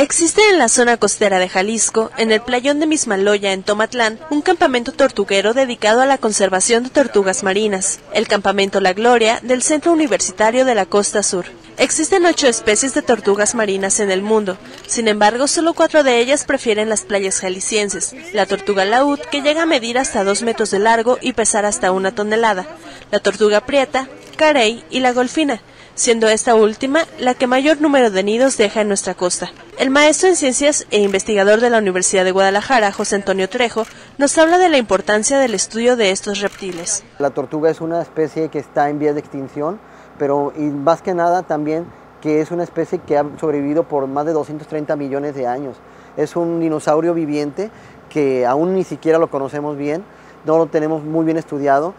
Existe en la zona costera de Jalisco, en el playón de Mismaloya, en Tomatlán, un campamento tortuguero dedicado a la conservación de tortugas marinas, el campamento La Gloria del Centro Universitario de la Costa Sur. Existen 8 especies de tortugas marinas en el mundo, sin embargo solo 4 de ellas prefieren las playas jaliscienses: la tortuga laúd, que llega a medir hasta 2 metros de largo y pesar hasta 1 tonelada, la tortuga prieta, carey y la golfina, siendo esta última la que mayor número de nidos deja en nuestra costa. El maestro en ciencias e investigador de la Universidad de Guadalajara, José Antonio Trejo, nos habla de la importancia del estudio de estos reptiles. La tortuga es una especie que está en vías de extinción, pero y más que nada también que es una especie que ha sobrevivido por más de 230 millones de años. Es un dinosaurio viviente que aún ni siquiera lo conocemos bien, no lo tenemos muy bien estudiado.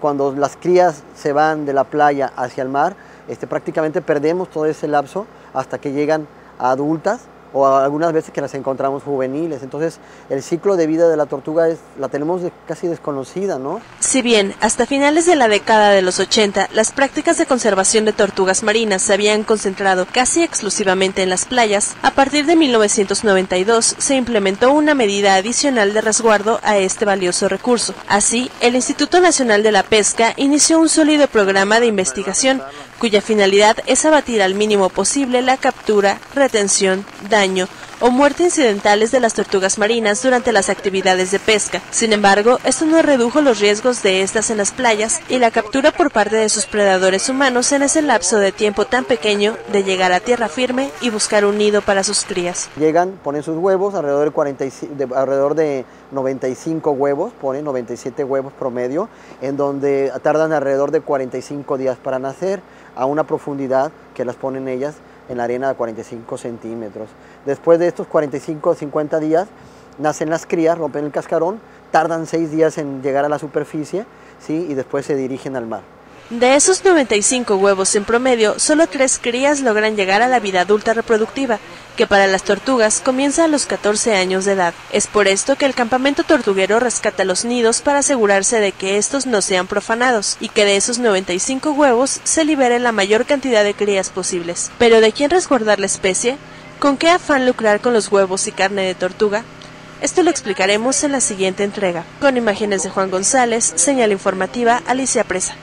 Cuando las crías se van de la playa hacia el mar, prácticamente perdemos todo ese lapso hasta que llegan a adultas, o algunas veces que las encontramos juveniles. Entonces el ciclo de vida de la tortuga la tenemos casi desconocida, ¿no? Si bien hasta finales de la década de los 80 las prácticas de conservación de tortugas marinas se habían concentrado casi exclusivamente en las playas, a partir de 1992 se implementó una medida adicional de resguardo a este valioso recurso. Así, el Instituto Nacional de la Pesca inició un sólido programa de investigación cuya finalidad es abatir al mínimo posible la captura, retención, daño o muerte incidentales de las tortugas marinas durante las actividades de pesca. Sin embargo, esto no redujo los riesgos de estas en las playas y la captura por parte de sus predadores humanos en ese lapso de tiempo tan pequeño de llegar a tierra firme y buscar un nido para sus crías. Llegan, ponen sus huevos, alrededor de 95 huevos, ponen 97 huevos promedio, en donde tardan alrededor de 45 días para nacer, a una profundidad que las ponen ellas en la arena de 45 centímetros. Después de estos 45 o 50 días, nacen las crías, rompen el cascarón, tardan 6 días en llegar a la superficie, ¿sí? Y después se dirigen al mar. De esos 95 huevos en promedio, solo 3 crías logran llegar a la vida adulta reproductiva, que para las tortugas comienza a los 14 años de edad. Es por esto que el campamento tortuguero rescata los nidos para asegurarse de que estos no sean profanados y que de esos 95 huevos se libere la mayor cantidad de crías posibles. Pero ¿de quién resguardar la especie? ¿Con qué afán lucrar con los huevos y carne de tortuga? Esto lo explicaremos en la siguiente entrega. Con imágenes de Juan González, Señal Informativa, Alicia Preza.